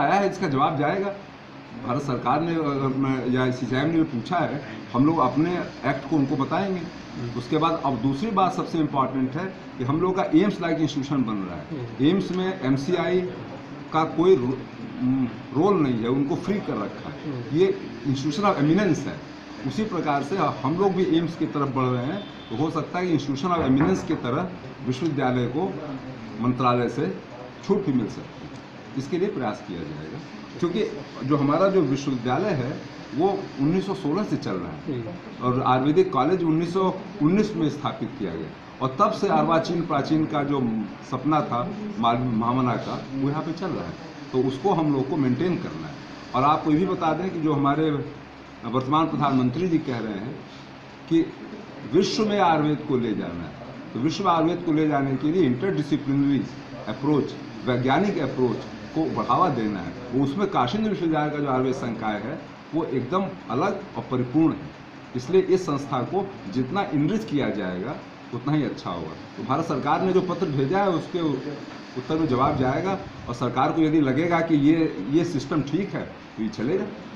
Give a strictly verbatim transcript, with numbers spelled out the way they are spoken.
आया है, इसका जवाब जाएगा। भारत सरकार ने या सीसीआई ने पूछा है, हम लोग अपने एक्ट को उनको बताएंगे। उसके बाद अब दूसरी बात सबसे इम्पॉर्टेंट है कि हम लोग का एम्स लाइक इंस्टीट्यूशन बन रहा है। एम्स में एमसीआई का कोई रो, रोल नहीं है, उनको फ्री कर रखा है। ये इंस्टीट्यूशन ऑफ एमिनेंस है। उसी प्रकार से हम लोग भी एम्स की तरफ बढ़ रहे हैं। तो हो सकता है कि इंस्टीट्यूशन ऑफ एमिनेंस की तरह विश्वविद्यालय को मंत्रालय से छूट भी मिल सकती है। इसके लिए प्रयास किया जाएगा, क्योंकि जो हमारा जो विश्वविद्यालय है वो उन्नीस सौ सोलह से चल रहा है और आयुर्वेदिक कॉलेज उन्नीस सौ उन्नीस में स्थापित किया गया और तब से अर्वाचीन प्राचीन का जो सपना था महामना का, वो यहाँ पे चल रहा है। तो उसको हम लोग को मेंटेन करना है। और आपको ये भी बता दें कि जो हमारे वर्तमान प्रधानमंत्री जी कह रहे हैं कि विश्व में आयुर्वेद को ले जाना है, तो विश्व आयुर्वेद को ले जाने के लिए इंटरडिसिप्लिनरी अप्रोच, वैज्ञानिक अप्रोच को बढ़ावा देना है। वो उसमें काशिंद विश्वविद्यालय का जो आयुर्वेद संकाय है वो एकदम अलग और परिपूर्ण है। इसलिए इस संस्था को जितना इनरिच किया जाएगा उतना ही अच्छा होगा। तो भारत सरकार ने जो पत्र भेजा है उसके उत्तर में जवाब जाएगा और सरकार को यदि लगेगा कि ये ये सिस्टम ठीक है तो ये चलेगा।